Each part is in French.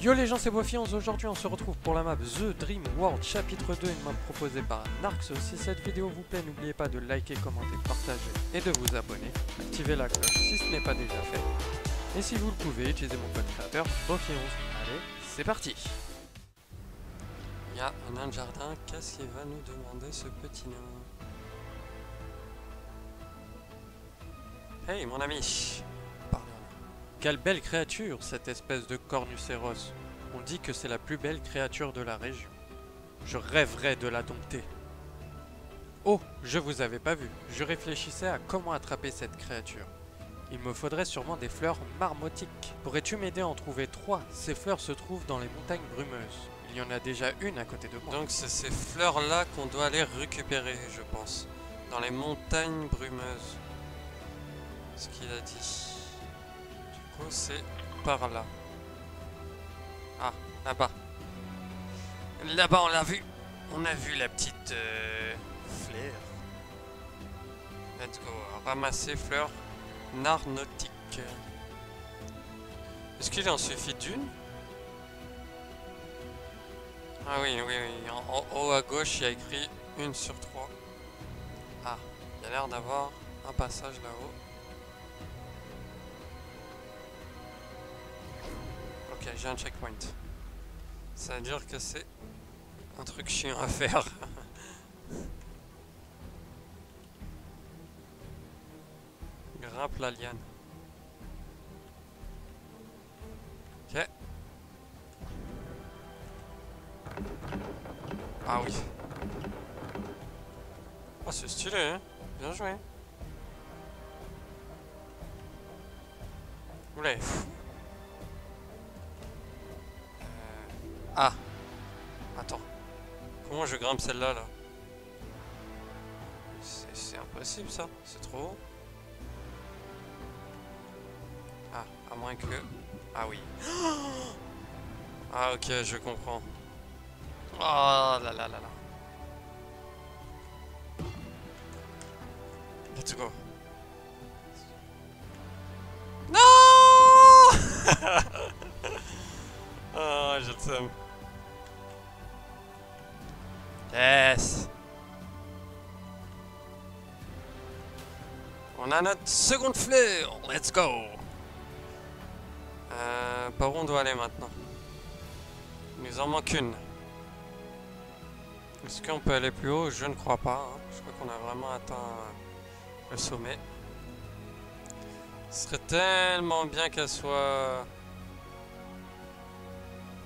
Yo les gens, c'est Bofi11, aujourd'hui on se retrouve pour la map The Dream World chapitre 2, une map proposée par Narxo. Si cette vidéo vous plaît, n'oubliez pas de liker, commenter, partager et de vous abonner. Activez la cloche si ce n'est pas déjà fait. Et si vous le pouvez, utilisez mon code créateur Bofi11. Allez, c'est parti. Y'a un nain de jardin, qu'est-ce qu'il va nous demander ce petit nain? Hey mon ami! Quelle belle créature, cette espèce de cornucéros. On dit que c'est la plus belle créature de la région. Je rêverais de la dompter. Oh, je vous avais pas vu. Je réfléchissais à comment attraper cette créature. Il me faudrait sûrement des fleurs marmotiques. Pourrais-tu m'aider à en trouver 3? Ces fleurs se trouvent dans les montagnes brumeuses. Il y en a déjà une à côté de moi. Donc c'est ces fleurs-là qu'on doit aller récupérer, je pense. Dans les montagnes brumeuses. Ce qu'il a dit... c'est par là. Ah, là-bas. Là-bas, on l'a vu. On a vu la petite fleur. Let's go. Ramasser fleurs narnotiques. Est-ce qu'il en suffit d'une? Ah oui. En haut à gauche, il y a écrit 1 sur 3. Ah, il y a l'air d'avoir un passage là-haut. Ok, j'ai un checkpoint. Ça veut dire que c'est un truc chiant à faire. Grimpe la liane. Ok. Ah oui. Oh, c'est stylé, hein? Bien joué. Oula. Ah, attends, comment je grimpe celle-là, là? C'est impossible ça, c'est trop haut. Ah, à moins que... Ah oui. Ah ok, je comprends. Oh là là là là. Let's go. Non. Ah, je te somme. Yes. On a notre seconde fleur. Let's go. Par où on doit aller maintenant? Il nous en manque une. Est-ce qu'on peut aller plus haut? Je ne crois pas. Hein. Je crois qu'on a vraiment atteint le sommet. Ce serait tellement bien qu'elle soit...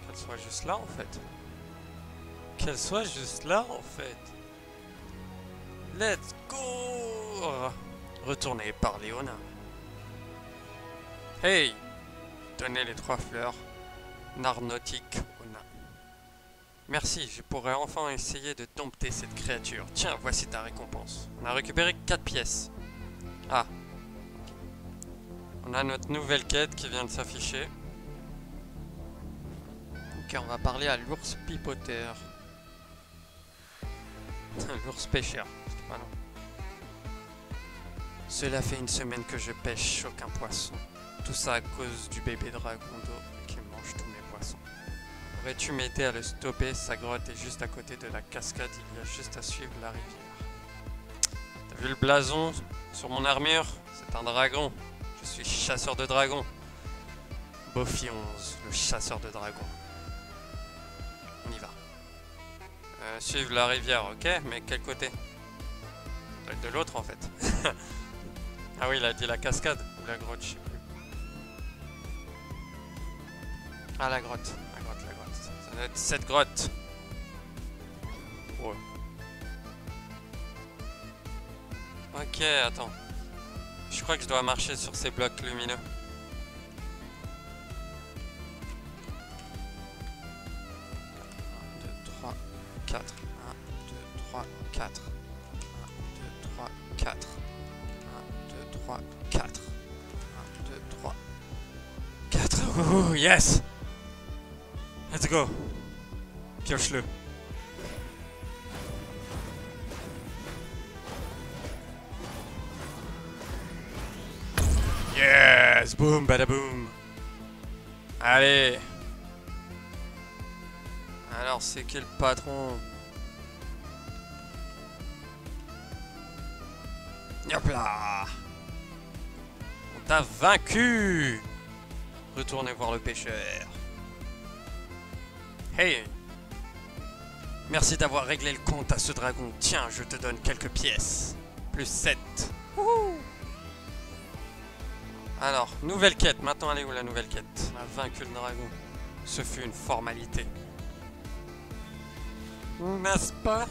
Qu'elle soit juste là en fait. Let's go. Retourner par Léona. Hey, donnez les 3 fleurs narnotiques au nain. Merci, je pourrais enfin essayer de dompter cette créature. Tiens, voici ta récompense. On a récupéré 4 pièces. Ah. On a notre nouvelle quête qui vient de s'afficher. Ok, on va parler à l'ours pipoteur. L'ours pêcheur, c'est pas non. Cela fait une semaine que je pêche aucun poisson. Tout ça à cause du bébé dragon d'eau qui mange tous mes poissons. Aurais-tu m'aider à le stopper? Sa grotte est juste à côté de la cascade, il y a juste à suivre la rivière. T'as vu le blason sur mon armure? C'est un dragon. Je suis chasseur de dragons. Bofi11, le chasseur de dragons. On y va. Suivre la rivière, ok, mais quel côté? De l'autre en fait. Ah oui, il a dit la cascade ou la grotte, je sais plus. Ah, la grotte. Ça doit être cette grotte. Wow. Ok, attends. Je crois que je dois marcher sur ces blocs lumineux. Ouh, yes! Let's go! Pioche-le! Yes! Boom, badaboom! Allez! Alors c'est quel patron? Hop là! On t'a vaincu! Retournez voir le pêcheur. Hey! Merci d'avoir réglé le compte à ce dragon. Tiens, je te donne quelques pièces. Plus 7. Wouhou! Alors, nouvelle quête. Maintenant, elle est où la nouvelle quête? On a vaincu le dragon. Ce fut une formalité. N'est-ce pas?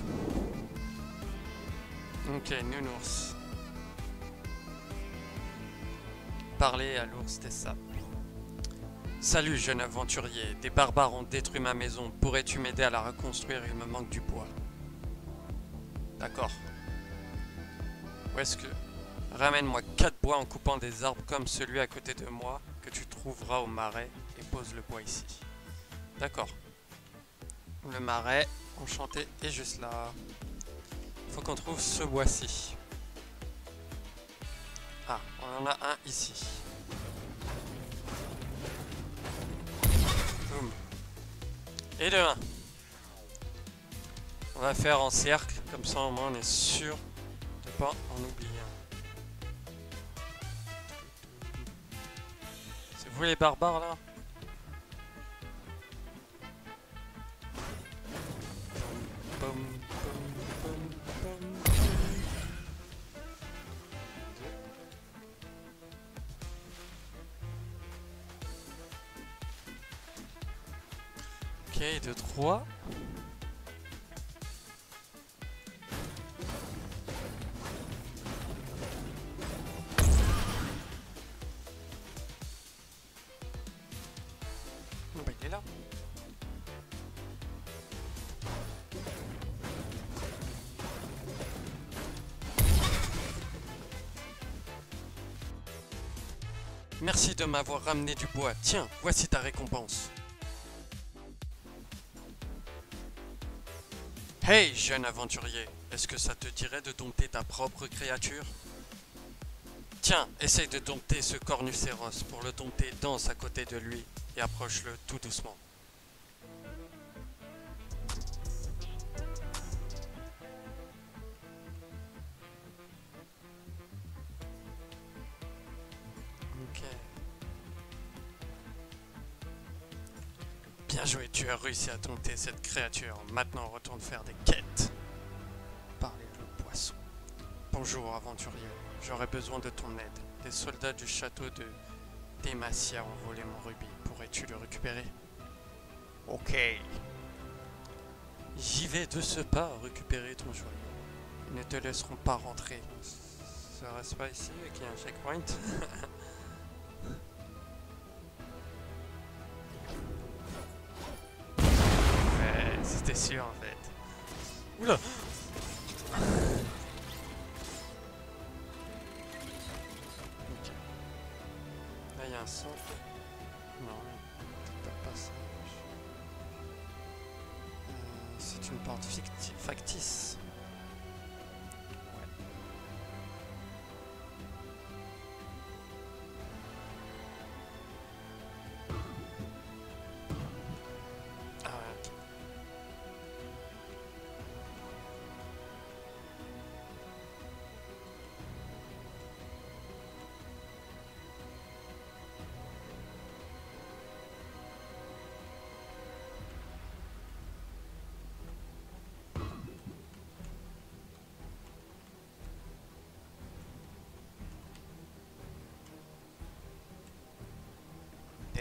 Ok, nounours. Parler à l'ours des sapes. Salut jeune aventurier, des barbares ont détruit ma maison. Pourrais-tu m'aider à la reconstruire? Il me manque du bois. D'accord. Où est-ce que... Ramène-moi 4 bois en coupant des arbres comme celui à côté de moi que tu trouveras au marais et pose le bois ici. D'accord. Le marais enchanté est juste là. Faut qu'on trouve ce bois-ci. Ah, on en a un ici. Boum. Et de 1. On va faire en cercle, comme ça au moins on est sûr de ne pas en oublier. C'est vous les barbares là? Boum. Ok, 2, 3. Oh, bah, il est là. Merci de m'avoir ramené du bois. Tiens, voici ta récompense. Hey, jeune aventurier, est-ce que ça te dirait de dompter ta propre créature? Tiens, essaye de dompter ce cornucéros. Pour le dompter, danse à côté de lui et approche-le tout doucement. Ok. Bien joué, tu as réussi à dompter cette créature. Maintenant, retourne faire des quêtes. Parlez le poisson. Bonjour, aventurier. J'aurais besoin de ton aide. Des soldats du château de Demacia ont volé mon rubis. Pourrais-tu le récupérer? Ok. J'y vais de ce pas récupérer ton joyau. Ils ne te laisseront pas rentrer. Ça reste pas ici avec un checkpoint. C'était sûr en fait. Oula. Okay. Là il y a un son. Non, t'as pas ça. C'est une porte factice.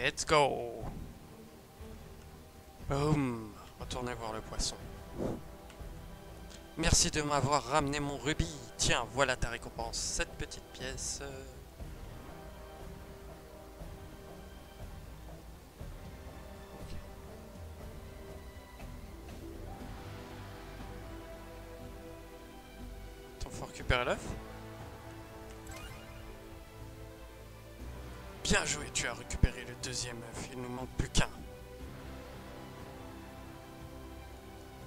Let's go! Boum! Retournez voir le poisson. Merci de m'avoir ramené mon rubis. Tiens, voilà ta récompense. Cette petite pièce. Attends, faut récupérer l'œuf? Bien joué, tu as récupéré le deuxième œuf, il nous manque plus qu'un.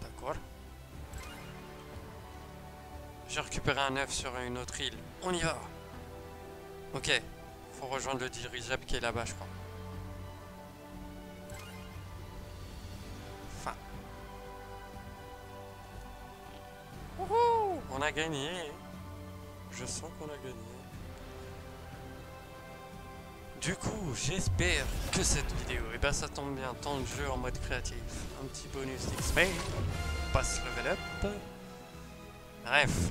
D'accord. J'ai récupéré un œuf sur une autre île, on y va. Ok, faut rejoindre le dirigeable qui est là-bas je crois. Enfin, a gagné. Je sens qu'on a gagné. Du coup, j'espère que cette vidéo, et ben ça tombe bien, temps de jeu en mode créatif, un petit bonus XP, passe level up. Bref,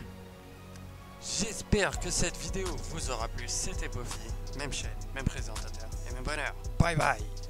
j'espère que cette vidéo vous aura plu. C'était Bofi, même chaîne, même présentateur et même bonheur. Bye bye.